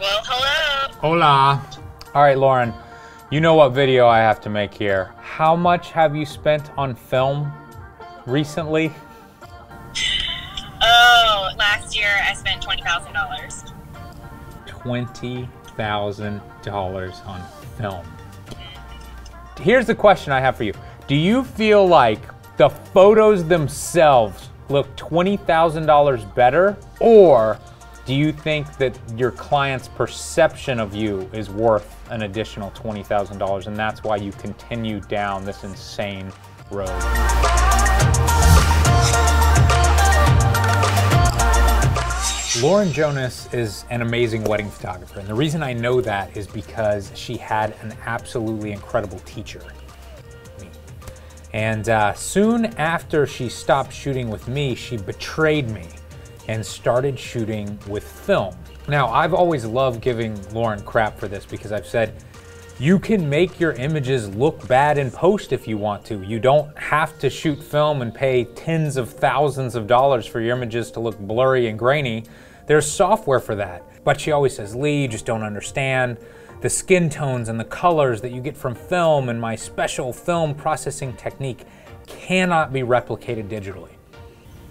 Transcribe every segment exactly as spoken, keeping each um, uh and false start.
Well, hello. Hola. All right, Lauren, you know what video I have to make here. How much have you spent on film recently? Oh, last year I spent twenty thousand dollars. twenty thousand dollars on film. Here's the question I have for you. Do you feel like the photos themselves look twenty thousand dollars better, or do you think that your client's perception of you is worth an additional twenty thousand dollars and that's why you continue down this insane road? Lauren Jonas is an amazing wedding photographer, and the reason I know that is because she had an absolutely incredible teacher. And uh, soon after she stopped shooting with me, she betrayed me and started shooting with film. Now, I've always loved giving Lauren crap for this because I've said, you can make your images look bad in post if you want to. You don't have to shoot film and pay tens of thousands of dollars for your images to look blurry and grainy. There's software for that. But she always says, Lee, you just don't understand. The skin tones and the colors that you get from film and my special film processing technique cannot be replicated digitally.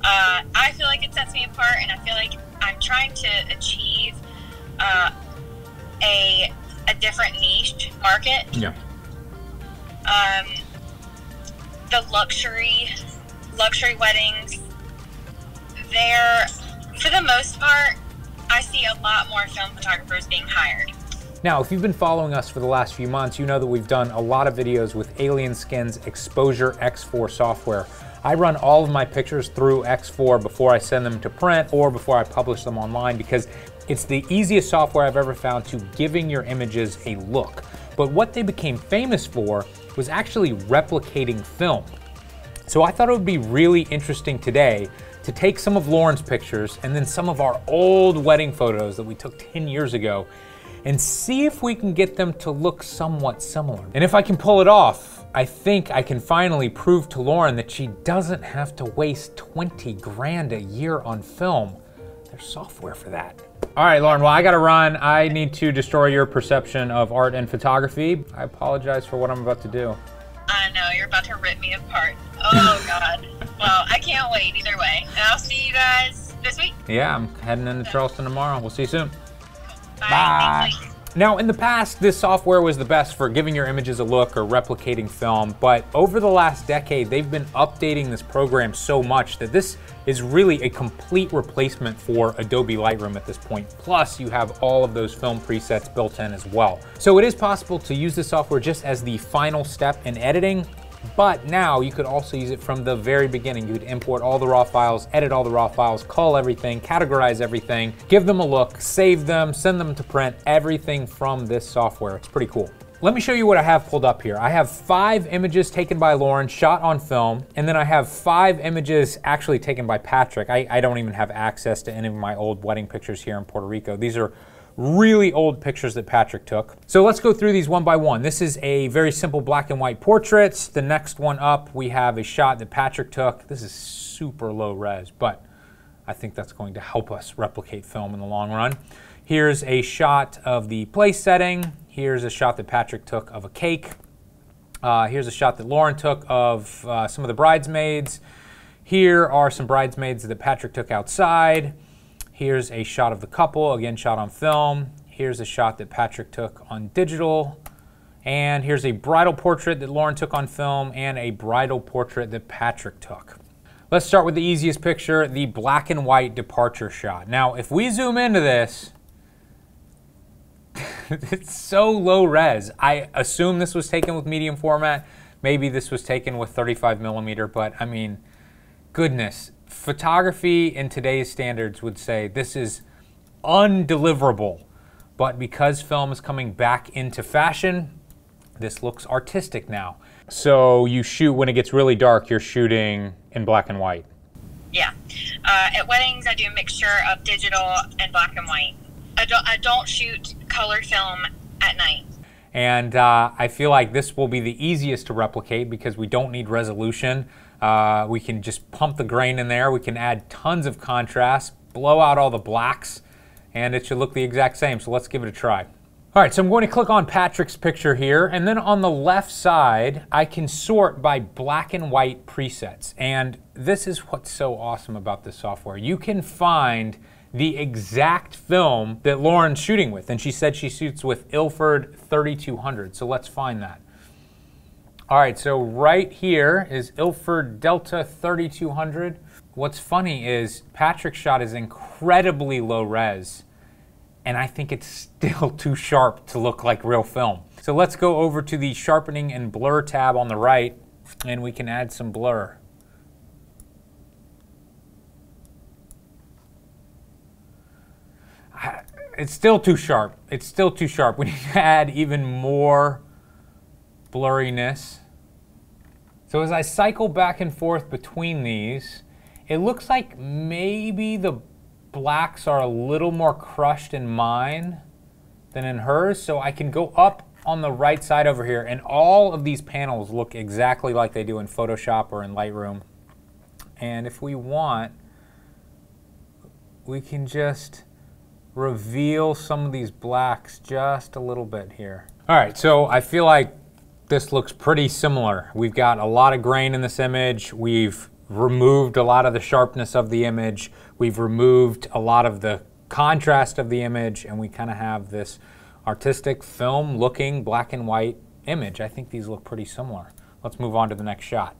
Uh, I feel like it sets me apart, and I feel like I'm trying to achieve uh, a, a different niche market. Yeah. Um, the luxury, luxury weddings, they're, for the most part, I see a lot more film photographers being hired. Now, if you've been following us for the last few months, you know that we've done a lot of videos with Alien Skin's Exposure X four software. I run all of my pictures through X four before I send them to print or before I publish them online because it's the easiest software I've ever found to giving your images a look. But what they became famous for was actually replicating film. So I thought it would be really interesting today to take some of Lauren's pictures and then some of our old wedding photos that we took ten years ago and see if we can get them to look somewhat similar. And if I can pull it off, I think I can finally prove to Lauren that she doesn't have to waste twenty grand a year on film. There's software for that. All right, Lauren, well, I gotta run. I need to destroy your perception of art and photography. I apologize for what I'm about to do. I know, you're about to rip me apart. Oh, God. Well, I can't wait either way. And I'll see you guys this week. Yeah, I'm heading into Charleston tomorrow. We'll see you soon. Bye. Bye. Now, in the past, this software was the best for giving your images a look or replicating film, but over the last decade, they've been updating this program so much that this is really a complete replacement for Adobe Lightroom at this point. Plus, you have all of those film presets built in as well. So it is possible to use this software just as the final step in editing, but now you could also use it from the very beginning. You could import all the raw files, edit all the raw files, cull everything, categorize everything, give them a look, save them, send them to print, everything from this software. It's pretty cool. Let me show you what I have pulled up here. I have five images taken by Lauren, shot on film, and then I have five images actually taken by Patrick. I, I don't even have access to any of my old wedding pictures here in Puerto Rico. These are really old pictures that Patrick took. So let's go through these one by one. This is a very simple black and white portraits. The next one up, we have a shot that Patrick took. This is super low res, but I think that's going to help us replicate film in the long run. Here's a shot of the place setting. Here's a shot that Patrick took of a cake. Uh, here's a shot that Lauren took of uh, some of the bridesmaids. Here are some bridesmaids that Patrick took outside. Here's a shot of the couple, again shot on film. Here's a shot that Patrick took on digital. And here's a bridal portrait that Lauren took on film and a bridal portrait that Patrick took. Let's start with the easiest picture, the black and white departure shot. Now, if we zoom into this, it's so low res. I assume this was taken with medium format. Maybe this was taken with thirty-five millimeter, but I mean, goodness. Photography in today's standards would say this is undeliverable, but because film is coming back into fashion, this looks artistic now. So you shoot when it gets really dark, you're shooting in black and white. Yeah. Uh, at weddings, I do a mixture of digital and black and white. I don't, I don't shoot color film at night. And uh, I feel like this will be the easiest to replicate because we don't need resolution. Uh, we can just pump the grain in there. We can add tons of contrast, blow out all the blacks, and it should look the exact same, so let's give it a try. All right, so I'm going to click on Patrick's picture here, and then on the left side, I can sort by black and white presets. And this is what's so awesome about this software. You can find the exact film that Lauren's shooting with, and she said she shoots with Ilford thirty-two hundred, so let's find that. All right, so right here is Ilford Delta thirty-two hundred. What's funny is Patrick's shot is incredibly low res, and I think it's still too sharp to look like real film. So let's go over to the sharpening and blur tab on the right, and we can add some blur. It's still too sharp. It's still too sharp. We need to add even more blurriness. So as I cycle back and forth between these, it looks like maybe the blacks are a little more crushed in mine than in hers, so I can go up on the right side over here, and all of these panels look exactly like they do in Photoshop or in Lightroom. And if we want, we can just reveal some of these blacks just a little bit here. All right, so I feel like this looks pretty similar. We've got a lot of grain in this image. We've removed a lot of the sharpness of the image. We've removed a lot of the contrast of the image, and we kind of have this artistic film looking black and white image. I think these look pretty similar. Let's move on to the next shot.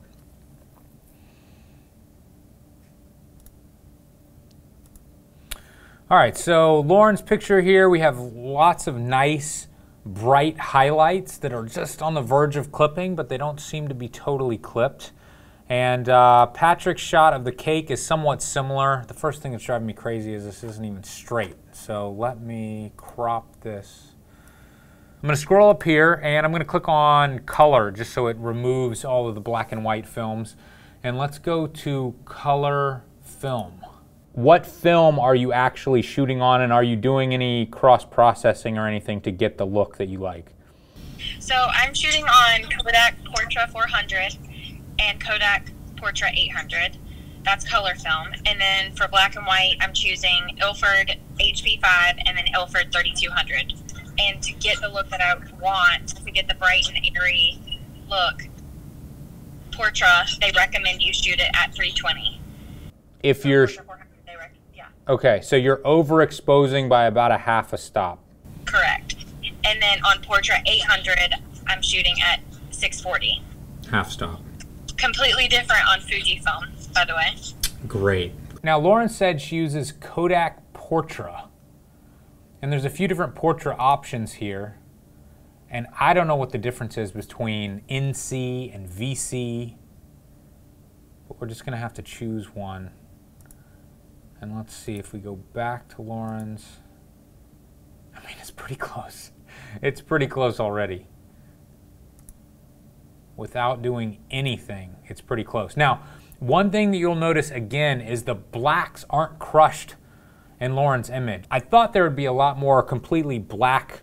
All right, so Lauren's picture here, we have lots of nice bright highlights that are just on the verge of clipping, but they don't seem to be totally clipped. And uh, Patrick's shot of the cake is somewhat similar. The first thing that's driving me crazy is this isn't even straight. So let me crop this. I'm gonna scroll up here and I'm gonna click on color just so it removes all of the black and white films. And let's go to color film. What film are you actually shooting on, and are you doing any cross-processing or anything to get the look that you like? So I'm shooting on Kodak Portra four hundred. And Kodak Portra eight hundred. That's color film. And then for black and white, I'm choosing Ilford H P five and then Ilford thirty-two hundred. And to get the look that I want, to get the bright and airy look, Portra, they recommend you shoot it at three twenty. If so you're... Portra four hundred, they rec- yeah. Okay, so you're overexposing by about a half a stop. Correct. And then on Portra eight hundred, I'm shooting at six forty. Half stop. Completely different on Fujifilm, by the way. Great. Now, Lauren said she uses Kodak Portra, and there's a few different Portra options here, and I don't know what the difference is between N C and V C, but we're just gonna have to choose one. And let's see if we go back to Lauren's. I mean, it's pretty close. It's pretty close already. Without doing anything, it's pretty close. Now, one thing that you'll notice again is the blacks aren't crushed in Lauren's image. I thought there would be a lot more completely black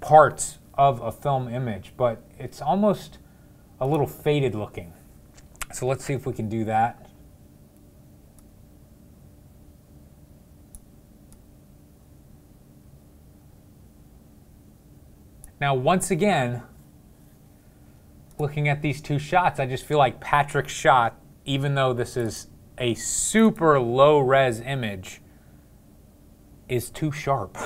parts of a film image, but it's almost a little faded looking. So let's see if we can do that. Now, once again, looking at these two shots, I just feel like Patrick's shot, even though this is a super low res image, is too sharp.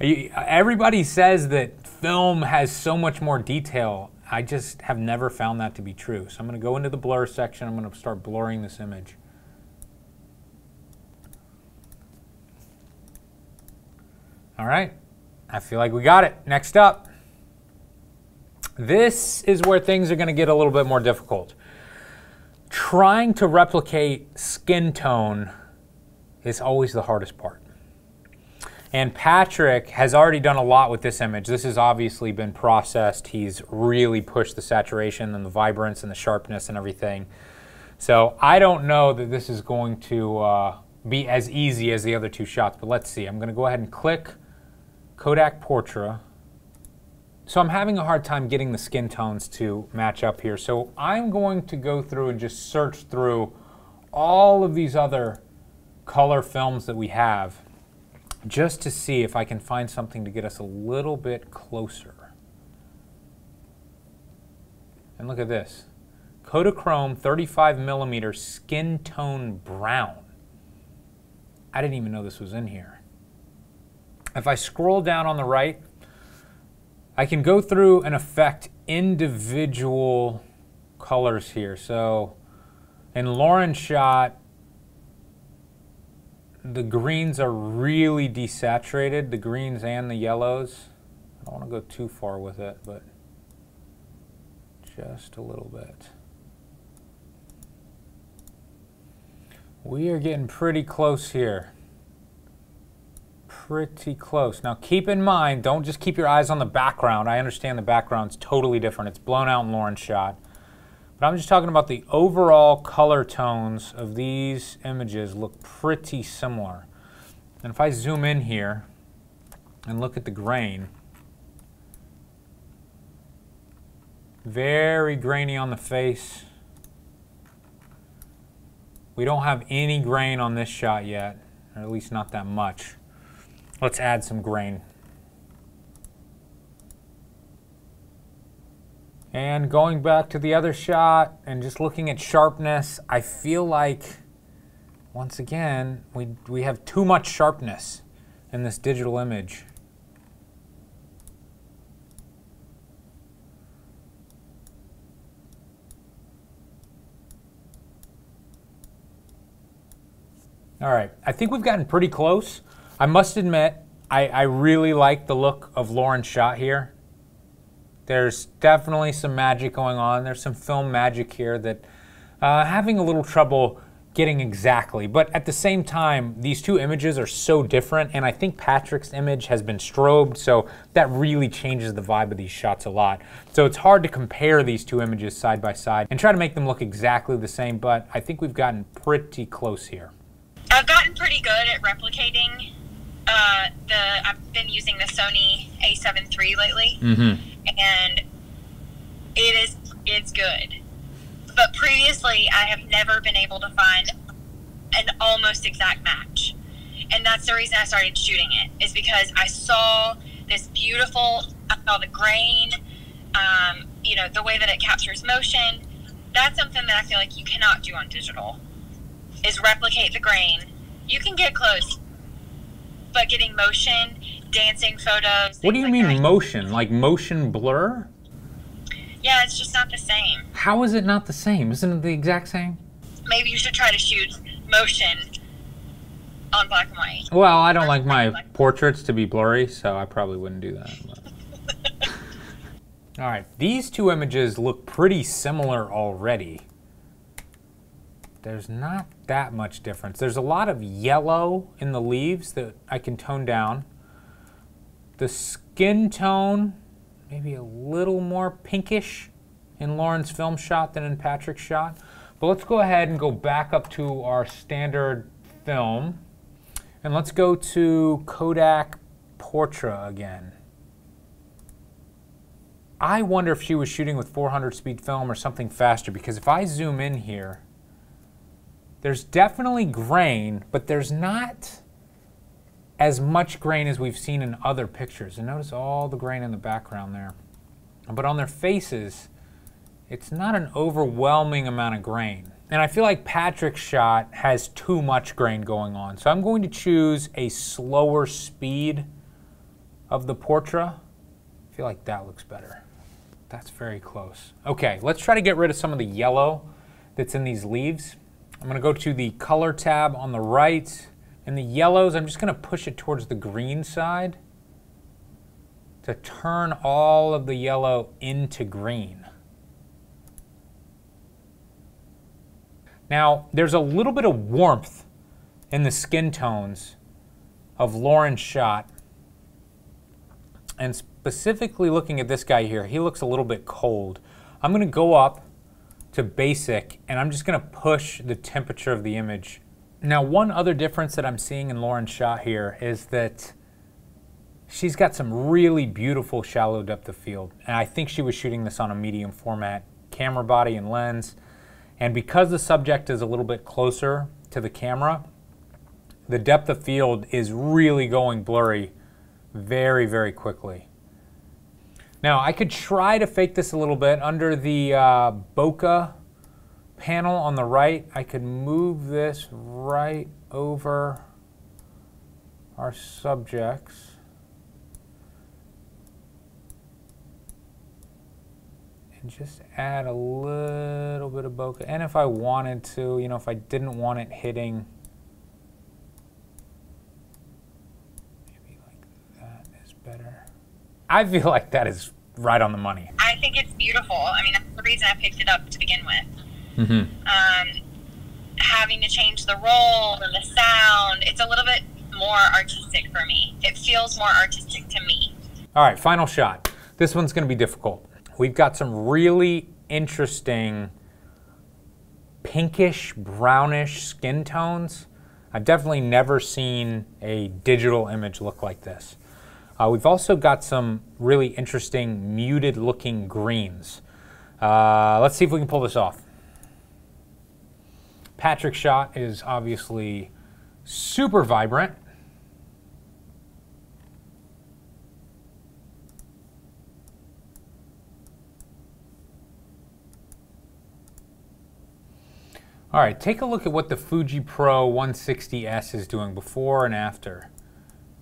Everybody says that film has so much more detail. I just have never found that to be true. So I'm gonna go into the blur section. I'm gonna start blurring this image. All right, I feel like we got it. Next up. This is where things are going to get a little bit more difficult. Trying to replicate skin tone is always the hardest part. And Patrick has already done a lot with this image. This has obviously been processed. He's really pushed the saturation and the vibrance and the sharpness and everything. So I don't know that this is going to uh, be as easy as the other two shots, but let's see. I'm going to go ahead and click Kodak Portra. So I'm having a hard time getting the skin tones to match up here. So I'm going to go through and just search through all of these other color films that we have just to see if I can find something to get us a little bit closer. And look at this. Kodachrome thirty-five millimeter skin tone brown. I didn't even know this was in here. If I scroll down on the right, I can go through and affect individual colors here. So in Lauren's shot, the greens are really desaturated, the greens and the yellows. I don't want to go too far with it, but just a little bit. We are getting pretty close here. Pretty close. Now keep in mind, don't just keep your eyes on the background. I understand the background's totally different. It's blown out in Lauren's shot. But I'm just talking about the overall color tones of these images look pretty similar. And if I zoom in here and look at the grain, very grainy on the face. We don't have any grain on this shot yet, or at least not that much. Let's add some grain. And going back to the other shot and just looking at sharpness, I feel like, once again, we, we have too much sharpness in this digital image. All right, I think we've gotten pretty close. I must admit, I, I really like the look of Lauren's shot here. There's definitely some magic going on. There's some film magic here that uh, having a little trouble getting exactly. But at the same time, these two images are so different, and I think Patrick's image has been strobed, so that really changes the vibe of these shots a lot. So it's hard to compare these two images side by side and try to make them look exactly the same, but I think we've gotten pretty close here. I've gotten pretty good at replicating uh, the, I've been using the Sony A seven three lately, mm-hmm. and it is, it's good. But previously I have never been able to find an almost exact match. And that's the reason I started shooting it, is because I saw this beautiful, I saw the grain, um, you know, the way that it captures motion. That's something that I feel like you cannot do on digital, is replicate the grain. You can get close, but getting motion, dancing photos. What do you mean motion? Like motion blur? Yeah, it's just not the same. How is it not the same? Isn't it the exact same? Maybe you should try to shoot motion on black and white. Well, I don't like my portraits to be blurry, so I probably wouldn't do that. But. All right, these two images look pretty similar already. There's not that much difference. There's a lot of yellow in the leaves that I can tone down. The skin tone, maybe a little more pinkish in Lauren's film shot than in Patrick's shot. But let's go ahead and go back up to our standard film. And let's go to Kodak Portra again. I wonder if she was shooting with four hundred speed film or something faster, because if I zoom in here, there's definitely grain, but there's not as much grain as we've seen in other pictures. And notice all the grain in the background there. But on their faces, it's not an overwhelming amount of grain. And I feel like Patrick's shot has too much grain going on. So I'm going to choose a slower speed of the Portra. I feel like that looks better. That's very close. Okay, let's try to get rid of some of the yellow that's in these leaves. I'm gonna go to the color tab on the right, and the yellows, I'm just gonna push it towards the green side to turn all of the yellow into green. Now, there's a little bit of warmth in the skin tones of Lauren's shot, and specifically looking at this guy here, he looks a little bit cold. I'm gonna go up to basic, and I'm just gonna push the temperature of the image. Now, one other difference that I'm seeing in Lauren's shot here is that she's got some really beautiful shallow depth of field, and I think she was shooting this on a medium format camera body and lens, and because the subject is a little bit closer to the camera, the depth of field is really going blurry very, very quickly. Now, I could try to fake this a little bit. Under the uh, bokeh panel on the right, I could move this right over our subjects. And just add a little bit of bokeh. And if I wanted to, you know, if I didn't want it hitting, maybe like that is better. I feel like that is right on the money. I think it's beautiful. I mean, that's the reason I picked it up to begin with. Mm-hmm. Um, having to change the roll and the sound, it's a little bit more artistic for me. It feels more artistic to me. All right, final shot. This one's going to be difficult. We've got some really interesting pinkish, brownish skin tones. I've definitely never seen a digital image look like this. Uh, we've also got some really interesting muted looking greens. Uh, let's see if we can pull this off. Patrick's shot is obviously super vibrant. All right, take a look at what the Fuji Pro one sixty S is doing before and after.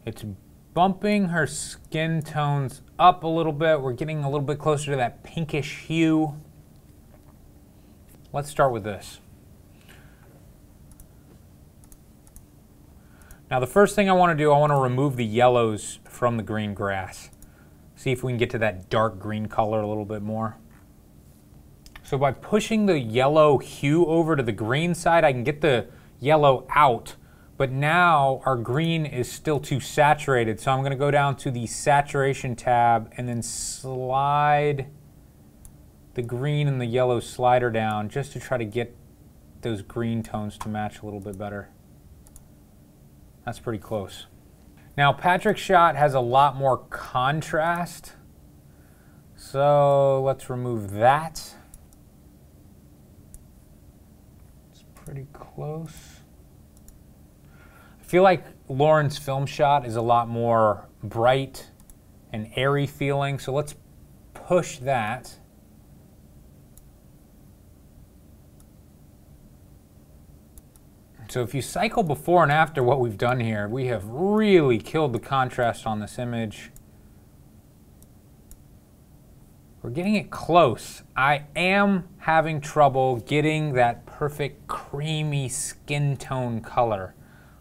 It's bumping her skin tones up a little bit. We're getting a little bit closer to that pinkish hue. Let's start with this. Now the first thing I want to do, I want to remove the yellows from the green grass. See if we can get to that dark green color a little bit more. So by pushing the yellow hue over to the green side, I can get the yellow out. But now our green is still too saturated, so I'm going to go down to the saturation tab and then slide the green and the yellow slider down just to try to get those green tones to match a little bit better. That's pretty close. Now Patrick's shot has a lot more contrast, so let's remove that. It's pretty close. I feel like Lauren's film shot is a lot more bright and airy feeling, so let's push that. So if you cycle before and after what we've done here, we have really killed the contrast on this image. We're getting it close. I am having trouble getting that perfect creamy skin tone color.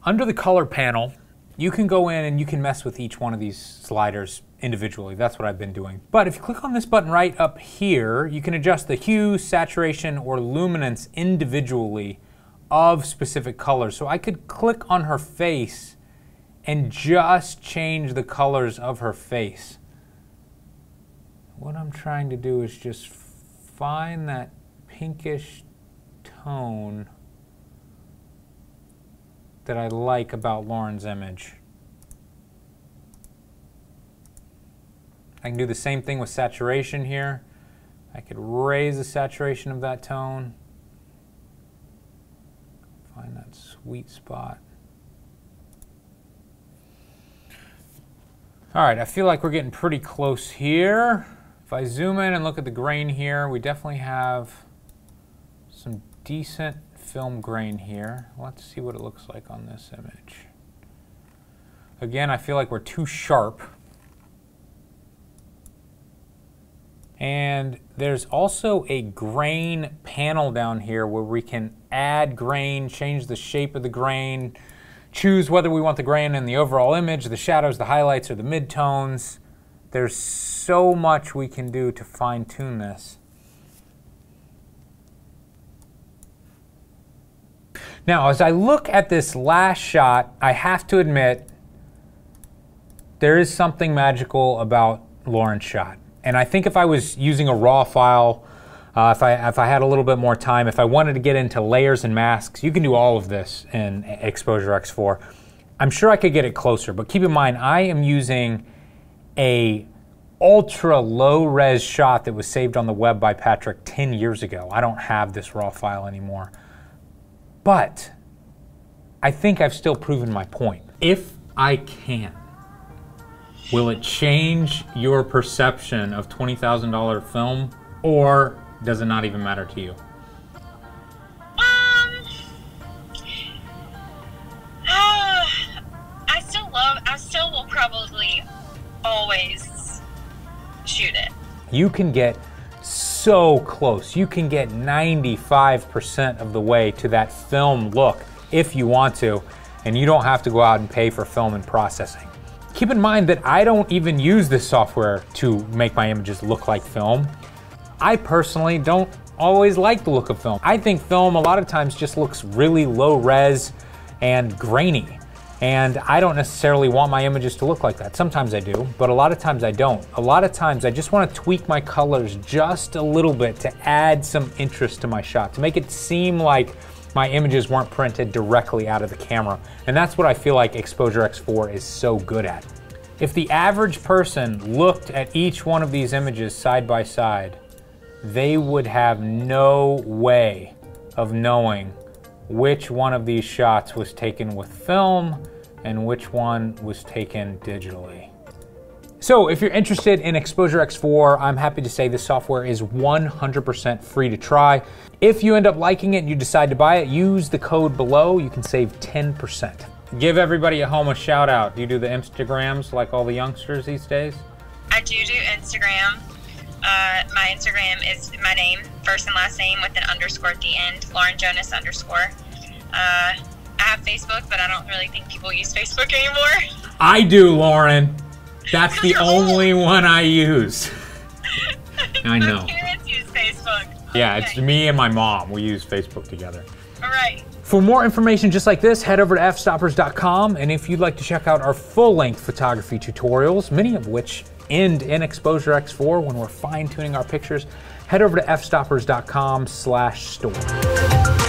Under the color panel, you can go in and you can mess with each one of these sliders individually. That's what I've been doing. But if you click on this button right up here, you can adjust the hue, saturation, or luminance individually of specific colors. So I could click on her face and just change the colors of her face. What I'm trying to do is just find that pinkish tone that I like about Lauren's image. I can do the same thing with saturation here. I could raise the saturation of that tone. Find that sweet spot. All right, I feel like we're getting pretty close here. If I zoom in and look at the grain here, we definitely have some decent film grain here. Let's see what it looks like on this image. Again, I feel like we're too sharp. And there's also a grain panel down here where we can add grain, change the shape of the grain, choose whether we want the grain in the overall image, the shadows, the highlights, or the midtones. There's so much we can do to fine-tune this. Now, as I look at this last shot, I have to admit there is something magical about Lauren's shot. And I think if I was using a raw file, uh, if, I, if I had a little bit more time, if I wanted to get into layers and masks, you can do all of this in Exposure X four. I'm sure I could get it closer, but keep in mind, I am using a ultra low res shot that was saved on the web by Patrick ten years ago. I don't have this raw file anymore. But I think I've still proven my point. If I can, will it change your perception of twenty thousand dollar film, or does it not even matter to you? Um, uh, I still love, I still will probably always shoot it. You can get so close. You can get ninety-five percent of the way to that film look if you want to, and you don't have to go out and pay for film and processing. Keep in mind that I don't even use this software to make my images look like film. I personally don't always like the look of film. I think film a lot of times just looks really low res and grainy, and I don't necessarily want my images to look like that. Sometimes I do, but a lot of times I don't. A lot of times I just want to tweak my colors just a little bit to add some interest to my shot, to make it seem like my images weren't printed directly out of the camera. And that's what I feel like Exposure X four is so good at. If the average person looked at each one of these images side by side, they would have no way of knowing which one of these shots was taken with film and which one was taken digitally. So if you're interested in Exposure X four, I'm happy to say this software is one hundred percent free to try. If you end up liking it and you decide to buy it, use the code below. You can save ten percent. Give everybody at home a shout out. Do you do the Instagrams like all the youngsters these days? I do do Instagram. Uh, my Instagram is my name, first and last name with an underscore at the end, Lauren Jonas underscore. Uh, I have Facebook, but I don't really think people use Facebook anymore. I do, Lauren. That's the only one I use. I know. My parents use Facebook. Yeah, okay. It's me and my mom. We use Facebook together. All right. For more information just like this, head over to f stoppers dot com, and if you'd like to check out our full-length photography tutorials, many of which end in Exposure X four when we're fine-tuning our pictures, head over to f stoppers dot com slash store.